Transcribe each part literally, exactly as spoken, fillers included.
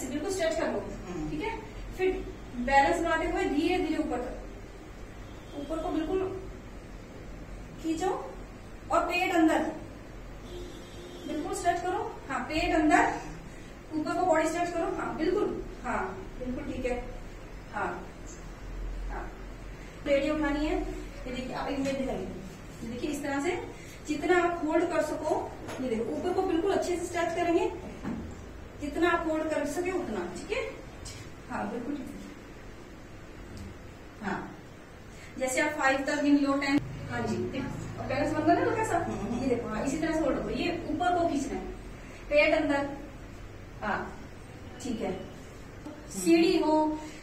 ऐसे बिल्कुल स्ट्रेच कर लो, ठीक है। फिर बैलेंस बनाते हुए धीरे धीरे ऊपर तक, ऊपर को बिल्कुल खींचो और पेट अंदर बिल्कुल स्ट्रेच करो। हाँ, पेट अंदर, ऊपर को बॉडी स्ट्रेच करो। हाँ बिल्कुल, हाँ बिल्कुल ठीक है। हाँ हाँ, प्लेटें उठानी है। ये देखिए, आप एक मिनट दिखाइए। देखिए इस तरह से जितना आप होल्ड कर सको, ये देखो ऊपर को बिल्कुल अच्छे से स्ट्रेच करेंगे, जितना आप होल्ड कर सके उतना, ठीक है। हाँ बिल्कुल ठीक है। हाँ, जैसे आप फाइव तक गिन लो, टेन। हाँ जी, और बैलेंस बनना है हल्का सा। ये देखो, हाँ इसी तरह से होल्ड करो। ये ऊपर को खींचना है, पेट अंदर। हाँ ठीक है। सीढ़ी हो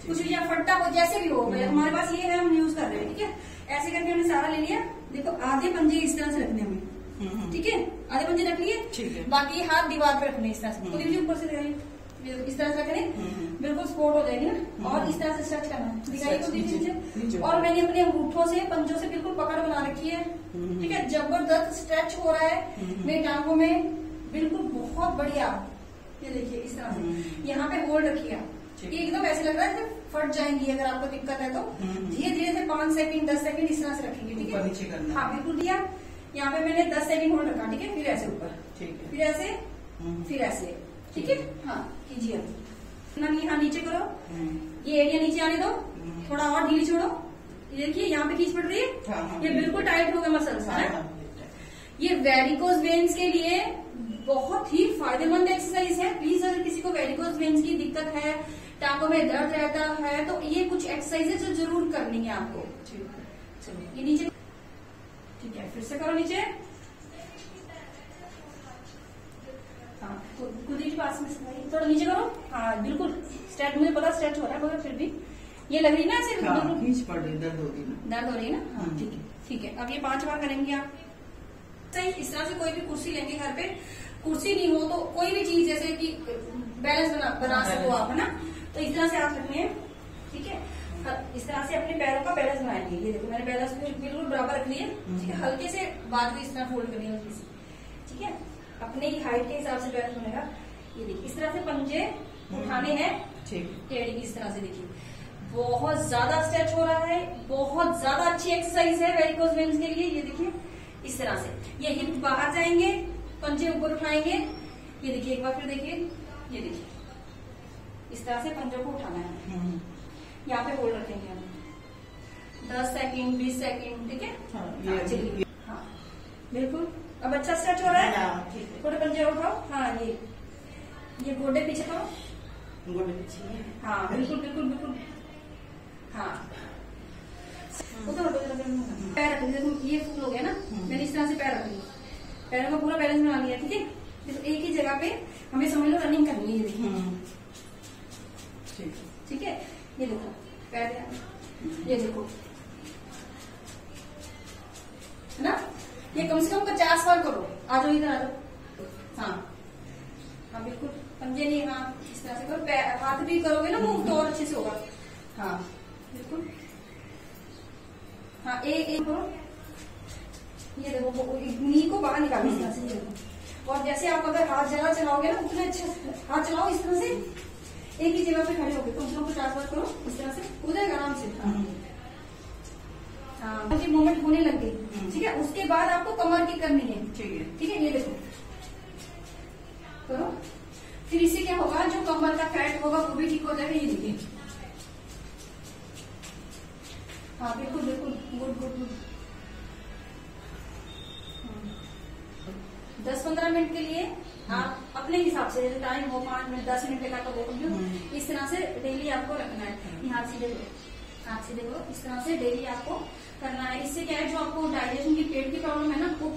कुछ भी, या फट्टा हो, जैसे भी हो, हमारे पास ये है, हम यूज कर रहे हैं, ठीक है। ऐसे करके हमने सारा ले लिया। देखो आधे पंजे इस तरह से रखने हमें, ठीक है। आधे पंजे रख लिए, बाकी हाथ दीवार पे रखने इस तरह से। खुद ऊपर से दिखाइए, इस तरह से रखें, बिल्कुल सपोर्ट हो जाएगी ना। और इस तरह से स्ट्रेच करना है, दिखाइए। और मैंने अपने अंगूठों से, पंजों से बिल्कुल पकड़ बना रखी है, ठीक है। जबरदस्त स्ट्रेच हो रहा है मेरी टांगों में, बिल्कुल बहुत बढ़िया। ये देखिए इस तरह से यहाँ पे होल्ड रखिए। ये एकदम ऐसे लग रहा है फट जाएंगी, अगर आपको दिक्कत है तो धीरे धीरे से पांच सेकंड दस सेकंड इस तरह से रखेंगे, ठीक है। नीचे करना, हाँ बिल्कुल दिया। यहाँ पे मैंने दस सेकंड होल्ड रखा, ठीक है। फिर ऐसे ऊपर, ठीक है। फिर ऐसे, फिर ऐसे, ठीक है। हाँ कीजिए। हाँ नीचे करो, ये एरिया नीचे आने दो, थोड़ा और ढीली छोड़ो। ये देखिए यहाँ पे खींच पड़ रही है, ये बिल्कुल टाइट हो गया मसल्स। ये वेरिकोज वेन्स के लिए बहुत ही फायदेमंद एक्सरसाइज है। प्लीज अगर किसी को वेरिकोज वेन्स की दिक्कत है, टांगों में दर्द रहता है, तो ये कुछ एक्सरसाइजेज जो जरूर करनी है आपको, ठीक है। चलो ये नीचे, ठीक है। फिर से करो नीचे। हाँ खुद ही पास में थोड़ा नीचे करो। हाँ बिल्कुल स्ट्रेच, मुझे पता स्ट्रेच हो रहा है, मगर फिर भी ये लग रही ना ऐसे खींच पड़ रही, दर्द हो रही ना, दर्द हो रही है ना। हाँ ठीक है, ठीक है। अब ये पांच बार करेंगे आप। इस तरह से कोई भी कुर्सी लेंगे, घर पे कुर्सी नहीं हो तो कोई भी चीज, जैसे कि बैलेंस बना बना सको आप, है ना, तो इस तरह से आप रखने हैं, ठीक है। इस तरह से अपने पैरों का बैलेंस बनाएंगे। ये देखो मैंने बैलेंस बिल्कुल बराबर रख लिया, ठीक है। हल्के से बाद में इस तरह फोल्ड करनी है, ठीक है। अपने ही हाइट के हिसाब से बैलेंस बनेगा। ये देखिए इस तरह से पंजे उठाने हैं, टेढ़ी की इस तरह से। देखिए बहुत ज्यादा स्ट्रेच हो रहा है, बहुत ज्यादा अच्छी एक्सरसाइज है वेरिकोज वेन्स के लिए। ये देखिए इस तरह से, ये हिप बाहर जाएंगे, पंजे ऊपर उठाएंगे। ये देखिए एक बार फिर देखिए, ये देखिए इस तरह से पंजों को उठाना है। यहाँ पे होल्ड रखेंगे हम दस सेकंड बीस सेकंड, ठीक है। हाँ चलिए, हाँ बिल्कुल। अब अच्छा स्ट्रेच हो रहा है, थोड़े पंजे उठाओ। हाँ ये ये गोडे पीछे करो, गोडे पीछे। हाँ बिल्कुल बिल्कुल बिल्कुल। हाँ पैर रख, ये फूल हो गया ना, मैंने इस तरह से पैर रख लिया, पैरों का पूरा बैलेंस बना लिया, ठीक है। तो एक ही जगह पे हमें समझ लो रनिंग करनी है, देखिए ठीक है। ये देखो पैर, ये देखो है ना, ये कम से कम पचास बार करो। आ जाओ इधर, आ जाओ। हाँ हाँ बिल्कुल, पंजे नहीं। हाँ इस तरह से करो, हाथ भी करोगे ना मूव तो और अच्छे से होगा। हाँ बिल्कुल। हाँ एक एक करो। ये देखो नी को बाहर निकालो इस तरह से। ये देखो, और जैसे आप अगर हाथ ज्यादा चलाओगे ना उतना अच्छा हाथ चलाओ। इस तरह से एक ही जगह पे खड़े होगे, तुम लोग पचास बार करो इस तरह से, उधर आराम से। हाँ जी मूवमेंट होने लग गई, ठीक है। उसके बाद आपको कमर की करनी है, ठीक है। ये देखो करो, फिर इससे क्या होगा, जो कमर का फैट होगा वो भी ठीक हो जाएगा। ये देखिए, हाँ बिल्कुल बिल्कुल, गुड गुड गुड। दस पंद्रह मिनट के लिए आप अपने हिसाब से, जैसे टाइम हो पांच मिनट दस मिनट का, तो वो करो। इस तरह से डेली आपको रखना है। हाथ सीधे करो, हाथ सीधे करो। इस तरह से डेली आपको करना है। इससे क्या है, जो आपको डाइजेशन की पेट की प्रॉब्लम है ना, वो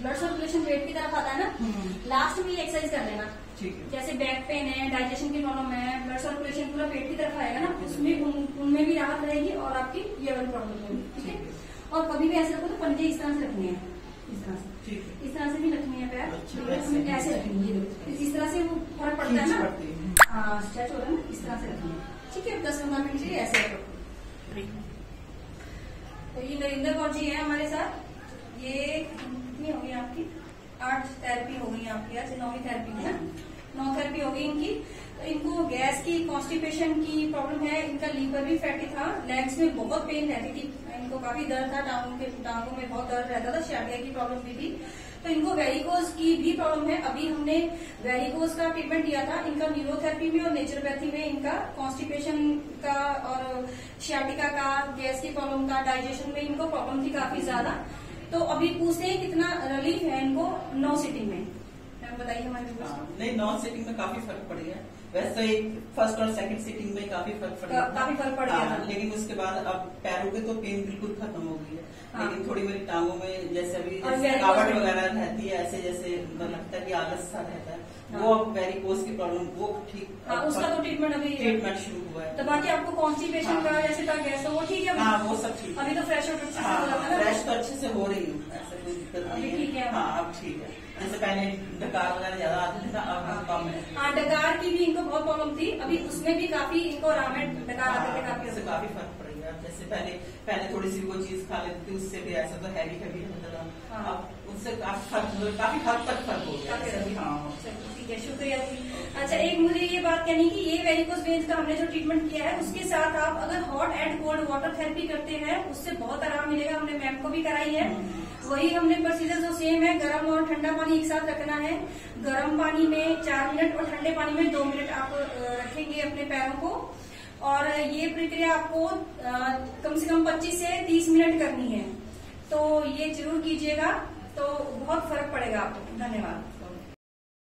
ब्लड सर्कुलेशन पेट की तरफ आता है ना। लास्ट में एक्सरसाइज कर लेना, जैसे बैक पेन है, डाइजेशन की प्रॉब्लम है, ब्लड सर्कुलेशन पूरा पेट की तरफ आएगा ना, उसमें उन, उनमें भी राहत रहेगी और आपकी ये वाली प्रॉब्लम होगी, ठीक है। और कभी भी ऐसे रखो तो पंजे इस तरह से रखने हैं, इस तरह से, इस तरह से भी रखने हैं पैर, ऐसे रखेंगे। इस तरह से वो फर्क पड़ता है ना। हाँ स्ट्रेच हो रहा है ना, इस तरह से रखना है, ठीक है। दस पंद्रह मिनट के लिए ऐसे रखो। तो ये नरेंद्र कौर जी है हमारे साथ। ये कितनी होगी आपकी? आठ थेरेपी हो गई आपकी आज, नौवीं थेरेपी है। नौकर भी होगी इनकी। तो इनको गैस की, कॉन्स्टिपेशन की प्रॉब्लम है। इनका लीवर भी फैटी था, लेग्स में बहुत पेन रहती थी, इनको काफी दर्द था, टांगों के टांगों में बहुत दर्द रहता था, शार्डिया की प्रॉब्लम भी थी। तो इनको वेरिकोज की भी प्रॉब्लम है। अभी हमने वेरिकोज का ट्रीटमेंट दिया था। इनका न्यूरोथेरेपी में और नेचुरोपैथी में इनका कॉन्स्टिपेशन का और शार्डिका का, गैस की प्रॉब्लम का, डाइजेशन में इनको प्रॉब्लम थी काफी ज्यादा। तो अभी पूछते हैं कितना रिलीफ है इनको नौ सिटिंग में, बताइए हमारे पास। नहीं, नौ सिटिंग में काफी फर्क पड़ गया। वैसे फर्स्ट और सेकंड सिटिंग में काफी फर्क पड़ गया, काफी फर्क पड़ गया, लेकिन उसके बाद अब पैरों के तो पेन बिल्कुल खत्म हो गई है। लेकिन थोड़ी मेरी टांगों में जैसे अभी कावट वगैरह रहती है, ऐसे जैसे लगता है कि आलस सा रहता है, वो अब वेरिकोज की प्रॉब्लम वो ठीक, उसका तो ट्रीटमेंट अभी ट्रीटमेंट शुरू हुआ है। तो बाकी आपको कॉन्स्टिपेशन का जैसे था, गैस वो ठीक है, वो सब ठीक है। अभी तो फ्रेश और फ्रेश तो अच्छे से हो रही है, ठीक है। हाँ, अब ठीक है। जैसे पहले डकार वगैरह ज्यादा आती थी, अब कम है। हाँ, डकार की भी इनको बहुत प्रॉब्लम थी, अभी उसमें भी काफी इनको आराम है, डकार आते थे काफी, उससे काफी फर्क पड़ गया। जैसे पहले पहले थोड़ी सी वो चीज खा लेती थी, उससे भी ऐसा तो हैवी हैवी होता था, अब उससे काफी हद तक फर्क हो गया। ठीक है, शुक्रिया। अच्छा, एक मुझे ये बात कहनी कि ये वेरिकोज वेन्स का हमने जो ट्रीटमेंट किया है, उसके साथ आप अगर hot and cold water therapy करते हैं, उससे बहुत आराम मिलेगा। हमने मैम को भी कराई है, वही हमने प्रोसीजर जो सेम है, गर्म और ठंडा पानी एक साथ रखना है। गर्म पानी में चार मिनट और ठंडे पानी में दो मिनट आप रखेंगे अपने पैरों को, और ये प्रक्रिया आपको कम से कम पच्चीस से तीस मिनट करनी है। तो ये जरूर कीजिएगा, तो बहुत फर्क पड़ेगा आपको। धन्यवाद।